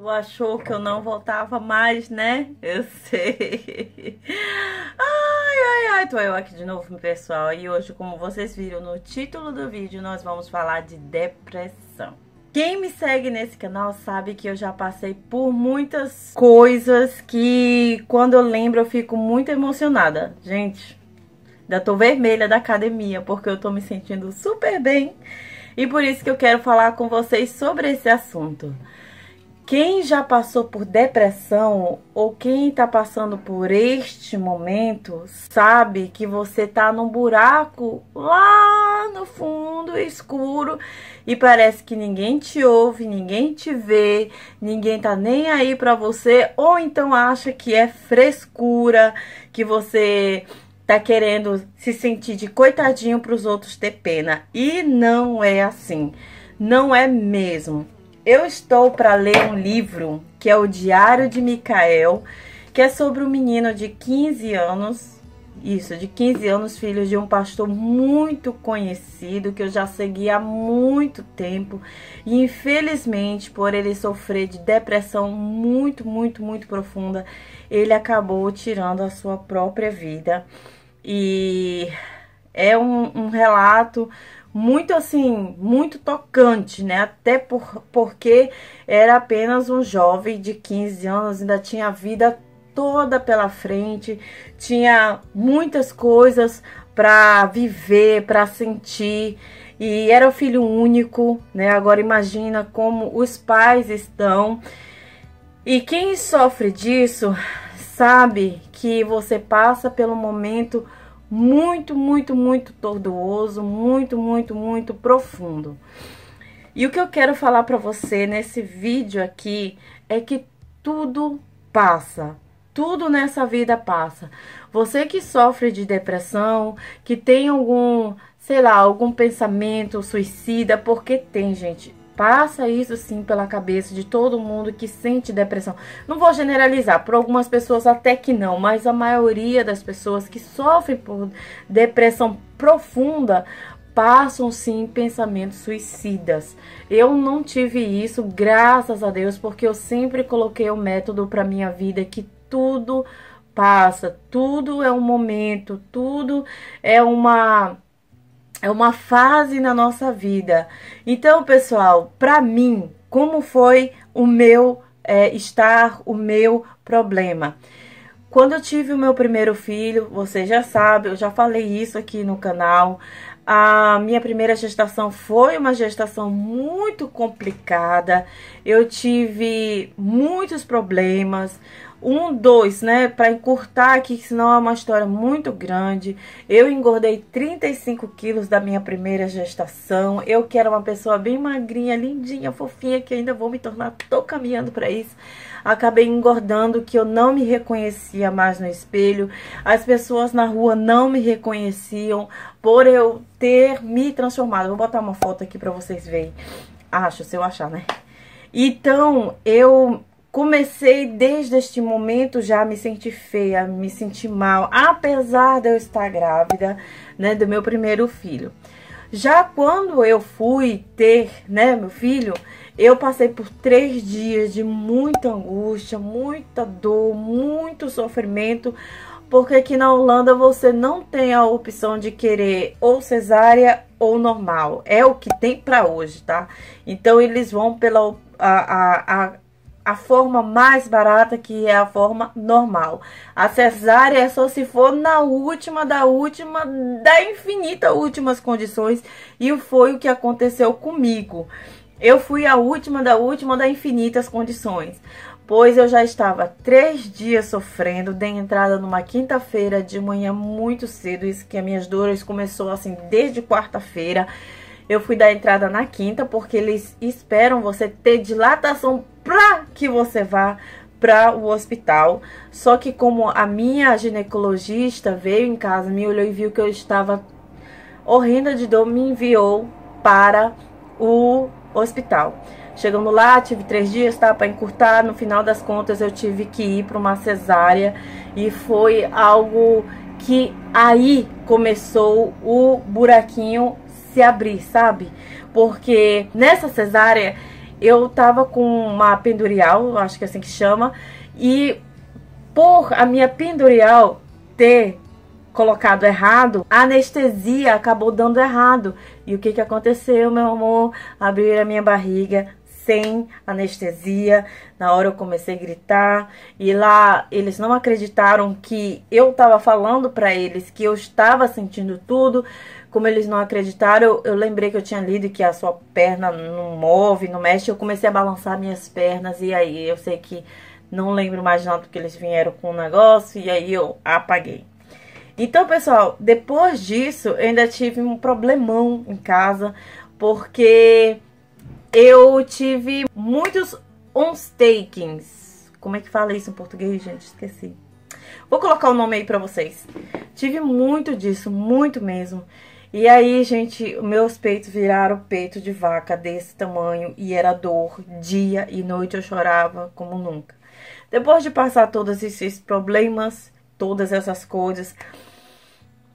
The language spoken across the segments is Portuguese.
Tu achou que eu não voltava mais, né? Eu sei. Ai, ai, ai, tô eu aqui de novo, pessoal. E hoje, como vocês viram no título do vídeo, nós vamos falar de depressão. Quem me segue nesse canal sabe que eu já passei por muitas coisas que, quando eu lembro, eu fico muito emocionada. Gente, ainda tô vermelha da academia, porque eu tô me sentindo super bem. E por isso que eu quero falar com vocês sobre esse assunto. Quem já passou por depressão ou quem tá passando por este momento sabe que você tá num buraco lá no fundo escuro e parece que ninguém te ouve, ninguém te vê, ninguém tá nem aí pra você, ou então acha que é frescura, que você tá querendo se sentir de coitadinho pros outros ter pena. E não é assim, não é mesmo. Eu estou para ler um livro que é o Diário de Mikael, que é sobre um menino de 15 anos, filho de um pastor muito conhecido, que eu já segui há muito tempo, e infelizmente, por ele sofrer de depressão muito profunda, ele acabou tirando a sua própria vida. E é um relato muito assim, muito tocante, né? Até porque era apenas um jovem de 15 anos, ainda tinha a vida toda pela frente, tinha muitas coisas para viver, para sentir, e era um filho único, né? Agora imagina como os pais estão. E quem sofre disso sabe que você passa pelo momento muito tortuoso, muito profundo. E o que eu quero falar para você nesse vídeo aqui é que tudo passa, tudo nessa vida passa. Você que sofre de depressão, que tem algum, sei lá, algum pensamento suicida, porque tem, gente, passa isso sim pela cabeça de todo mundo que sente depressão. Não vou generalizar, por algumas pessoas até que não, mas a maioria das pessoas que sofrem por depressão profunda passam sim pensamentos suicidas. Eu não tive isso, graças a Deus, porque eu sempre coloquei o método para minha vida que tudo passa, tudo é um momento, tudo é uma fase na nossa vida. Então, pessoal, para mim, como foi o meu o meu problema? Quando eu tive o meu primeiro filho, você já sabe, eu já falei isso aqui no canal, a minha primeira gestação foi uma gestação muito complicada, eu tive muitos problemas, dois, né, para encurtar aqui, senão é uma história muito grande. Eu engordei 35 quilos da minha primeira gestação, eu que era uma pessoa bem magrinha, lindinha, fofinha, que ainda vou me tornar, tô caminhando para isso, acabei engordando, que eu não me reconhecia mais no espelho, as pessoas na rua não me reconheciam, por eu ter me transformado. Vou botar uma foto aqui para vocês verem, acho, se eu achar, né? Então, eu comecei desde este momento já a me sentir feia, a me sentir mal, apesar de eu estar grávida, né, do meu primeiro filho. Já quando eu fui ter, né, meu filho, eu passei por 3 dias de muita angústia, muita dor, muito sofrimento, porque aqui na Holanda você não tem a opção de querer ou cesárea ou normal, é o que tem pra hoje, tá? Então eles vão pela a forma mais barata, que é a forma normal. A cesárea é só se for na última, da infinita últimas condições, e foi o que aconteceu comigo. Eu fui a última da infinitas condições, pois eu já estava 3 dias sofrendo. Dei entrada numa quinta-feira de manhã muito cedo, isso que as minhas dores começou assim desde quarta-feira. Eu fui dar entrada na quinta, porque eles esperam você ter dilatação pra que você vá para o hospital. Só que como a minha ginecologista veio em casa, me olhou e viu que eu estava horrenda de dor, me enviou para o hospital. Chegando lá, tive 3 dias, tá, para encurtar. No final das contas, eu tive que ir para uma cesárea, e foi algo que aí começou o buraquinho se abrir, sabe? Porque nessa cesárea eu tava com uma pendurial, acho que é assim que chama, e por a minha pendurial ter colocado errado, a anestesia acabou dando errado. E o que que aconteceu, meu amor? Abriram a minha barriga sem anestesia. Na hora eu comecei a gritar, e lá eles não acreditaram que eu tava falando pra eles que eu estava sentindo tudo. Como eles não acreditaram, eu lembrei que eu tinha lido que a sua perna não move, não mexe. Eu comecei a balançar minhas pernas, e aí eu sei que não lembro mais nada, porque eles vieram com um negócio, e aí eu apaguei. Então, pessoal, depois disso, eu ainda tive um problemão em casa, porque eu tive muitos ontakings. Como é que fala isso em português, gente? Esqueci. Vou colocar o nome aí pra vocês. Tive muito disso, muito mesmo. E aí, gente, meus peitos viraram peito de vaca desse tamanho, e era dor. Dia e noite eu chorava como nunca. Depois de passar todos esses problemas, todas essas coisas,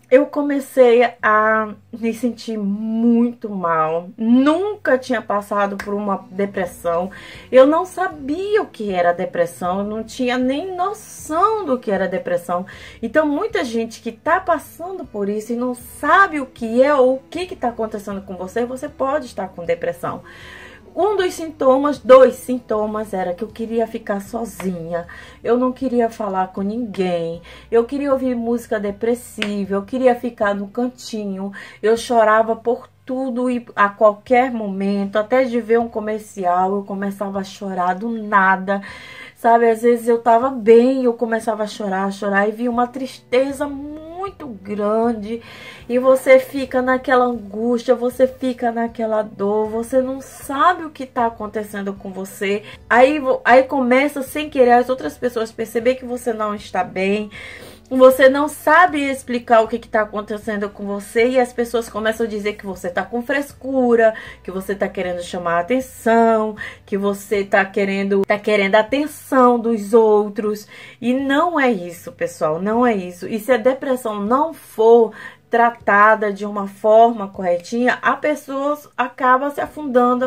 eu comecei a me sentir muito mal. Nunca tinha passado por uma depressão. Eu não sabia o que era depressão. Eu não tinha nem noção do que era depressão. Então, muita gente que tá passando por isso e não sabe o que é ou o que que tá acontecendo com você, você pode estar com depressão. Um dos sintomas, dois sintomas, era que eu queria ficar sozinha, eu não queria falar com ninguém, eu queria ouvir música depressiva, eu queria ficar no cantinho, eu chorava por tudo e a qualquer momento, até de ver um comercial, eu começava a chorar do nada, sabe? Às vezes eu tava bem, eu começava a chorar e vi uma tristeza muito grande, e você fica naquela angústia, você fica naquela dor, você não sabe o que tá acontecendo com você. Aí começa sem querer as outras pessoas perceber que você não está bem, você não sabe explicar o que que tá acontecendo com você, e as pessoas começam a dizer que você tá com frescura, que você tá querendo chamar a atenção, que você tá querendo a atenção dos outros. E não é isso, pessoal, não é isso. E se a depressão não for tratada de uma forma corretinha, a pessoa acaba se afundando.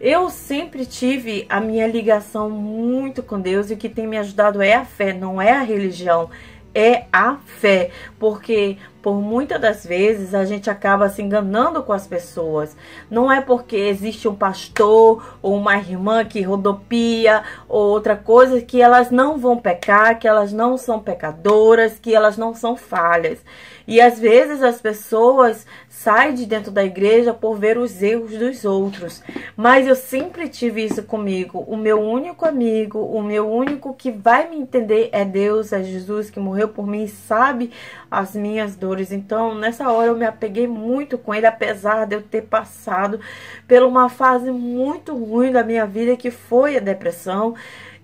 Eu sempre tive a minha ligação muito com Deus, e o que tem me ajudado é a fé, não é a religião, é a fé. Porque por muitas das vezes a gente acaba se enganando com as pessoas. Não é porque existe um pastor ou uma irmã que rodopia ou outra coisa que elas não vão pecar, que elas não são pecadoras, que elas não são falhas. E às vezes as pessoas saem de dentro da igreja por ver os erros dos outros. Mas eu sempre tive isso comigo. O meu único amigo, o meu único que vai me entender é Deus, é Jesus, que morreu por mim e sabe as minhas dores. Então, nessa hora eu me apeguei muito com ele, apesar de eu ter passado por uma fase muito ruim da minha vida, que foi a depressão.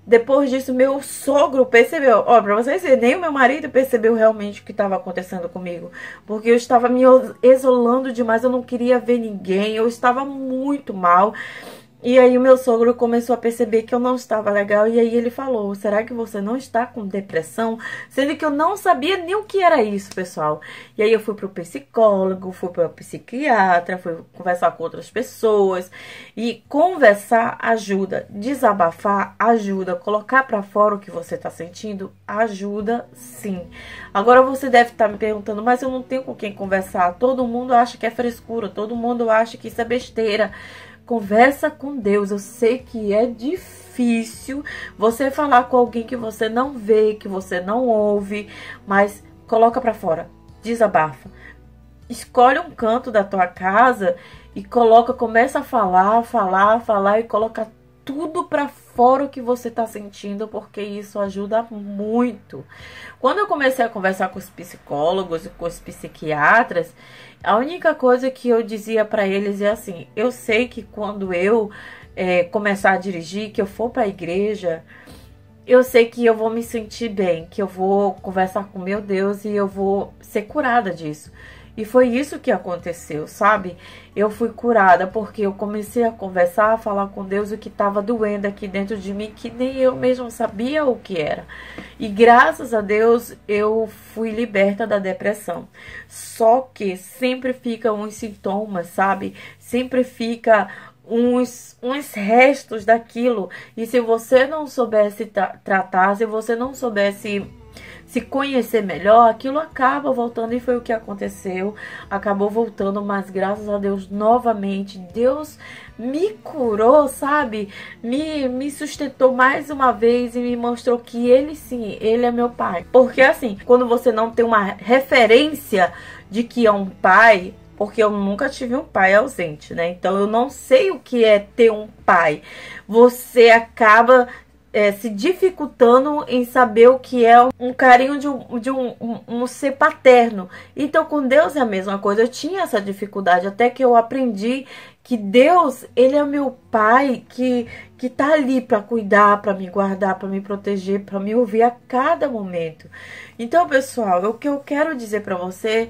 Depois disso, meu sogro percebeu. Ó, pra vocês verem, nem o meu marido percebeu realmente o que estava acontecendo comigo. Porque eu estava me isolando demais, eu não queria ver ninguém, eu estava muito mal. E aí o meu sogro começou a perceber que eu não estava legal, e aí ele falou: será que você não está com depressão? Sendo que eu não sabia nem o que era isso, pessoal. E aí eu fui pro psicólogo, fui pro psiquiatra, fui conversar com outras pessoas. E conversar ajuda, desabafar ajuda, colocar pra fora o que você tá sentindo ajuda, sim. Agora você deve estar me perguntando: mas eu não tenho com quem conversar, todo mundo acha que é frescura, todo mundo acha que isso é besteira. Conversa com Deus. Eu sei que é difícil você falar com alguém que você não vê, que você não ouve, mas coloca pra fora, desabafa. Escolhe um canto da tua casa e coloca, começa a falar e coloca tudo pra fora o que você tá sentindo, porque isso ajuda muito. Quando eu comecei a conversar com os psicólogos e com os psiquiatras, a única coisa que eu dizia pra eles é assim: eu sei que quando eu começar a dirigir, que eu for pra igreja, eu sei que eu vou me sentir bem, que eu vou conversar com meu Deus e eu vou ser curada disso. E foi isso que aconteceu, sabe? Eu fui curada porque eu comecei a conversar, a falar com Deus o que estava doendo aqui dentro de mim, que nem eu mesma sabia o que era. E graças a Deus eu fui liberta da depressão. Só que sempre fica uns sintomas, sabe? Sempre fica uns restos daquilo. E se você não soubesse tratar, se você não soubesse se conhecer melhor, aquilo acaba voltando, e foi o que aconteceu, acabou voltando, mas graças a Deus, novamente, Deus me curou, sabe? Me sustentou mais uma vez e me mostrou que Ele sim, Ele é meu Pai. Porque assim, quando você não tem uma referência de que é um Pai, porque eu nunca tive um pai ausente, né? Então eu não sei o que é ter um pai, você acaba se dificultando em saber o que é um carinho de um ser paterno. Então com Deus é a mesma coisa, eu tinha essa dificuldade, até que eu aprendi que Deus, Ele é meu Pai, que tá ali para cuidar, para me guardar, para me proteger, para me ouvir a cada momento. Então pessoal, o que eu quero dizer para você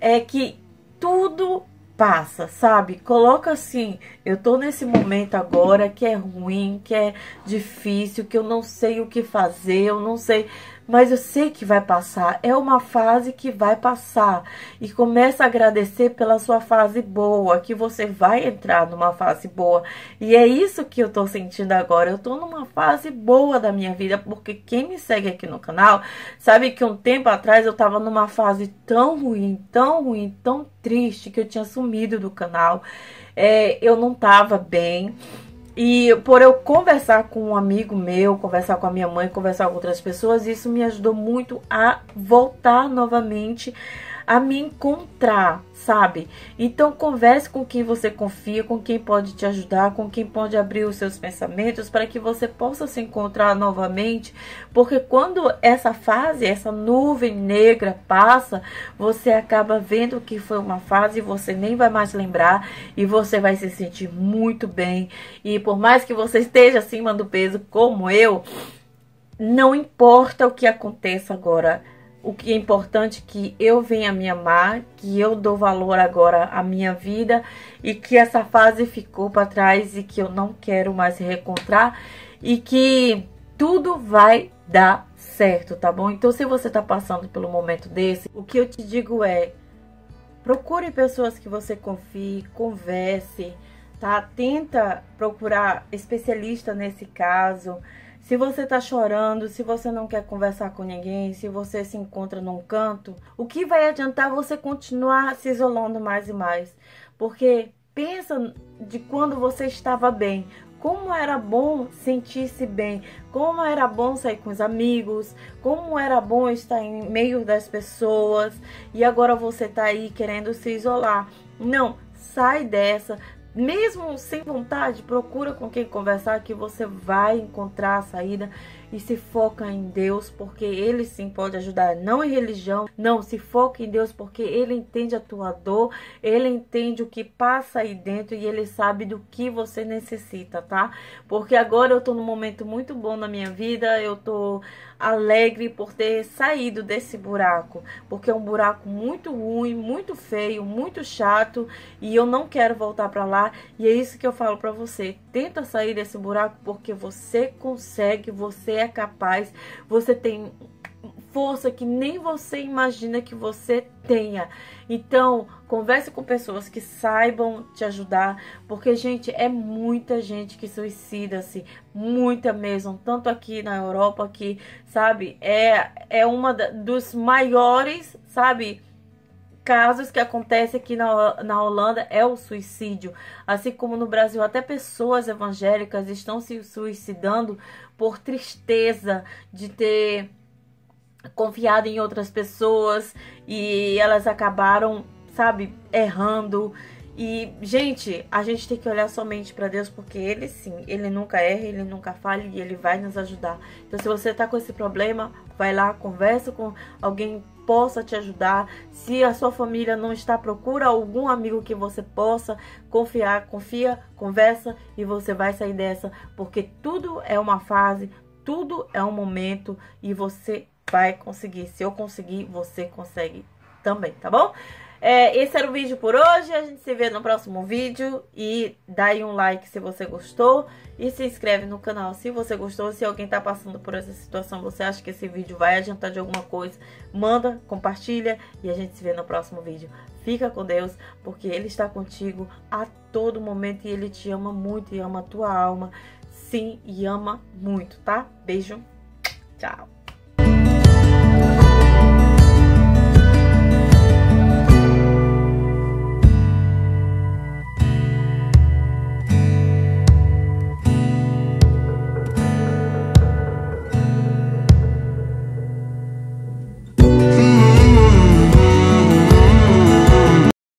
é que tudo passa, sabe? Coloca assim, eu tô nesse momento agora que é ruim, que é difícil, que eu não sei o que fazer, eu não sei, mas eu sei que vai passar, é uma fase que vai passar. E começa a agradecer pela sua fase boa, que você vai entrar numa fase boa. E é isso que eu tô sentindo agora, eu tô numa fase boa da minha vida, porque quem me segue aqui no canal sabe que um tempo atrás eu tava numa fase tão ruim, tão ruim, tão triste, que eu tinha sumido do canal, eu não tava bem. E por eu conversar com um amigo meu, conversar com a minha mãe, conversar com outras pessoas, isso me ajudou muito a voltar novamente a me encontrar, sabe? Então converse com quem você confia, com quem pode te ajudar, com quem pode abrir os seus pensamentos, para que você possa se encontrar novamente, porque quando essa fase, essa nuvem negra passa, você acaba vendo que foi uma fase, você nem vai mais lembrar e você vai se sentir muito bem. E por mais que você esteja acima do peso como eu, não importa o que aconteça agora. O que é importante é que eu venha me amar, que eu dou valor agora à minha vida e que essa fase ficou para trás e que eu não quero mais reencontrar e que tudo vai dar certo, tá bom? Então, se você tá passando pelo momento desse, o que eu te digo é: procure pessoas que você confie, converse, tá? Tenta procurar especialista nesse caso. Se você tá chorando, se você não quer conversar com ninguém, se você se encontra num canto, o que vai adiantar você continuar se isolando mais e mais? Porque pensa de quando você estava bem, como era bom sentir-se bem, como era bom sair com os amigos, como era bom estar em meio das pessoas, e agora você tá aí querendo se isolar. Não, sai dessa. Mesmo sem vontade, procura com quem conversar, que você vai encontrar a saída, e se foca em Deus, porque Ele sim pode ajudar, não em religião. Não, se foca em Deus, porque Ele entende a tua dor, Ele entende o que passa aí dentro e Ele sabe do que você necessita, tá? Porque agora eu tô num momento muito bom na minha vida, eu tô alegre por ter saído desse buraco, porque é um buraco muito ruim, muito feio, muito chato, e eu não quero voltar pra lá. E é isso que eu falo pra você: tenta sair desse buraco, porque você consegue, você é capaz, você tem força que nem você imagina que você tenha. Então converse com pessoas que saibam te ajudar, porque gente, é muita gente que suicida-se, muita mesmo, tanto aqui na Europa, que sabe, é uma dos maiores, sabe, casos que acontecem aqui na Holanda, é o suicídio. Assim como no Brasil, até pessoas evangélicas estão se suicidando por tristeza de ter confiado em outras pessoas e elas acabaram, sabe, errando. E, gente, a gente tem que olhar somente para Deus, porque Ele sim, Ele nunca erra, Ele nunca falha e Ele vai nos ajudar. Então, se você tá com esse problema, vai lá, conversa com alguém possa te ajudar. Se a sua família não está, procura algum amigo que você possa confiar, confia, conversa, e você vai sair dessa, porque tudo é uma fase, tudo é um momento, e você vai conseguir. Se eu conseguir, você consegue também, tá bom? Esse era o vídeo por hoje. A gente se vê no próximo vídeo. E dá aí um like se você gostou. E se inscreve no canal se você gostou. Se alguém tá passando por essa situação, você acha que esse vídeo vai adiantar de alguma coisa, manda, compartilha. E a gente se vê no próximo vídeo. Fica com Deus, porque Ele está contigo a todo momento. E Ele te ama muito e ama a tua alma. Sim, e ama muito, tá? Beijo, tchau.